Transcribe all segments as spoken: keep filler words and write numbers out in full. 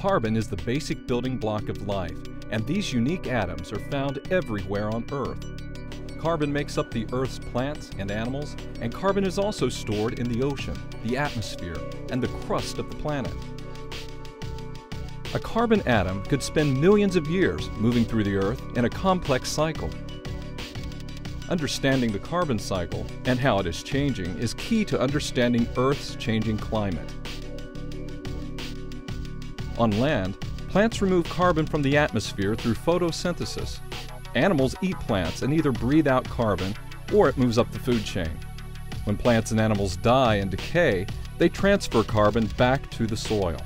Carbon is the basic building block of life, and these unique atoms are found everywhere on Earth. Carbon makes up the Earth's plants and animals, and carbon is also stored in the ocean, the atmosphere, and the crust of the planet. A carbon atom could spend millions of years moving through the Earth in a complex cycle. Understanding the carbon cycle and how it is changing is key to understanding Earth's changing climate. On land, plants remove carbon from the atmosphere through photosynthesis. Animals eat plants and either breathe out carbon or it moves up the food chain. When plants and animals die and decay, they transfer carbon back to the soil.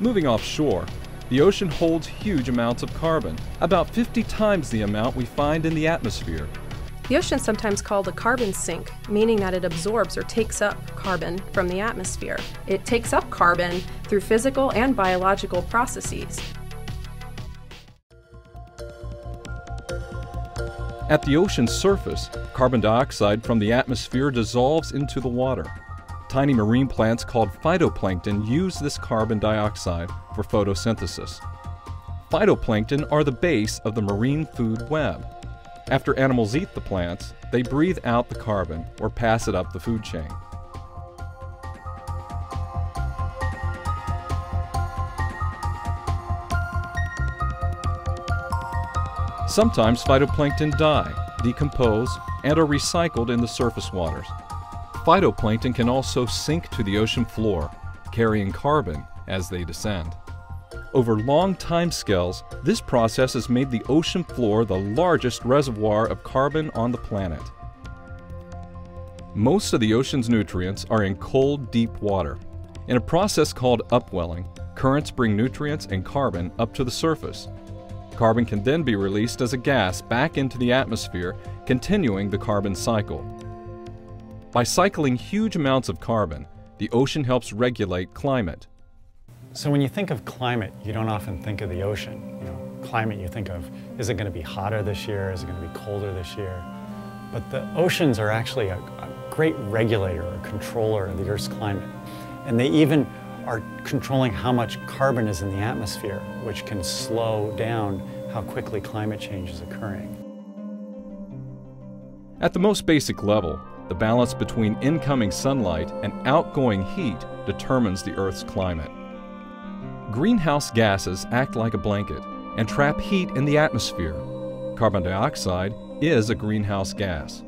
Moving offshore, the ocean holds huge amounts of carbon, about fifty times the amount we find in the atmosphere. The ocean is sometimes called a carbon sink, meaning that it absorbs or takes up carbon from the atmosphere. It takes up carbon through physical and biological processes. At the ocean's surface, carbon dioxide from the atmosphere dissolves into the water. Tiny marine plants called phytoplankton use this carbon dioxide for photosynthesis. Phytoplankton are the base of the marine food web. After animals eat the plants, they breathe out the carbon or pass it up the food chain. Sometimes phytoplankton die, decompose, and are recycled in the surface waters. Phytoplankton can also sink to the ocean floor, carrying carbon as they descend. Over long time scales, this process has made the ocean floor the largest reservoir of carbon on the planet. Most of the ocean's nutrients are in cold, deep water. In a process called upwelling, currents bring nutrients and carbon up to the surface. Carbon can then be released as a gas back into the atmosphere, continuing the carbon cycle. By cycling huge amounts of carbon, the ocean helps regulate climate. So when you think of climate, you don't often think of the ocean. You know, climate you think of, is it going to be hotter this year? Is it going to be colder this year? But the oceans are actually a, a great regulator or controller of the Earth's climate. And they even are controlling how much carbon is in the atmosphere, which can slow down how quickly climate change is occurring. At the most basic level, the balance between incoming sunlight and outgoing heat determines the Earth's climate. Greenhouse gases act like a blanket and trap heat in the atmosphere. Carbon dioxide is a greenhouse gas.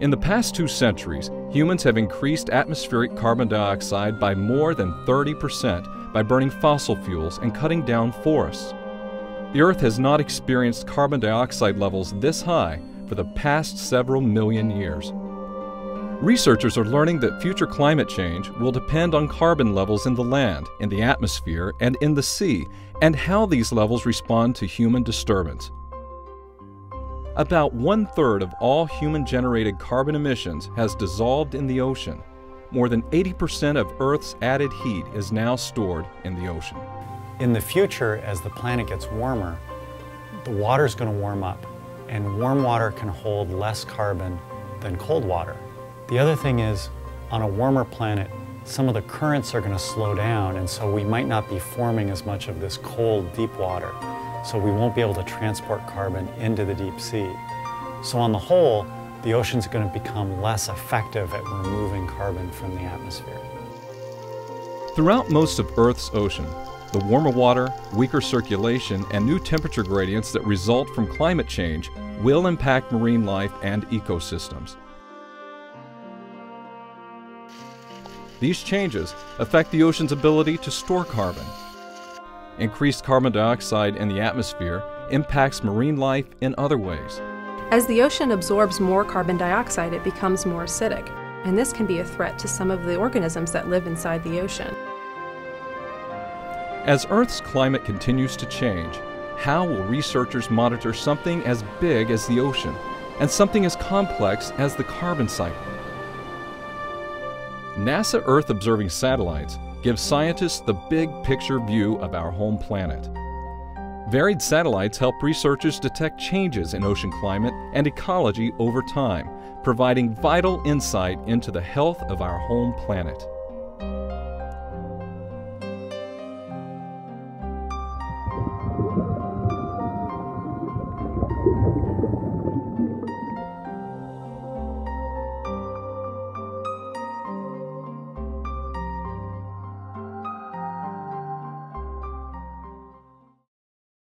In the past two centuries, humans have increased atmospheric carbon dioxide by more than thirty percent by burning fossil fuels and cutting down forests. The Earth has not experienced carbon dioxide levels this high for the past several million years. Researchers are learning that future climate change will depend on carbon levels in the land, in the atmosphere, and in the sea, and how these levels respond to human disturbance. About one-third of all human-generated carbon emissions has dissolved in the ocean. More than eighty percent of Earth's added heat is now stored in the ocean. In the future, as the planet gets warmer, the water's going to warm up, and warm water can hold less carbon than cold water. The other thing is, on a warmer planet, some of the currents are going to slow down, and so we might not be forming as much of this cold, deep water. So we won't be able to transport carbon into the deep sea. So on the whole, the ocean's going to become less effective at removing carbon from the atmosphere. Throughout most of Earth's ocean, the warmer water, weaker circulation, and new temperature gradients that result from climate change will impact marine life and ecosystems. These changes affect the ocean's ability to store carbon. Increased carbon dioxide in the atmosphere impacts marine life in other ways. As the ocean absorbs more carbon dioxide, it becomes more acidic, and this can be a threat to some of the organisms that live inside the ocean. As Earth's climate continues to change, how will researchers monitor something as big as the ocean and something as complex as the carbon cycle? NASA Earth Observing Satellites give scientists the big picture view of our home planet. Varied satellites help researchers detect changes in ocean climate and ecology over time, providing vital insight into the health of our home planet.